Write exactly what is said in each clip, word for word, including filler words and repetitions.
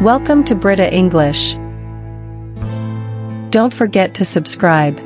Welcome to Britta English. Don't forget to subscribe.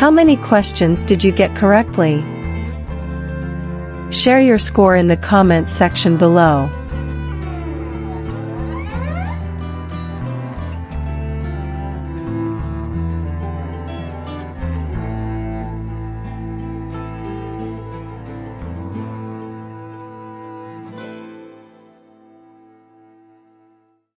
How many questions did you get correctly? Share your score in the comments section below.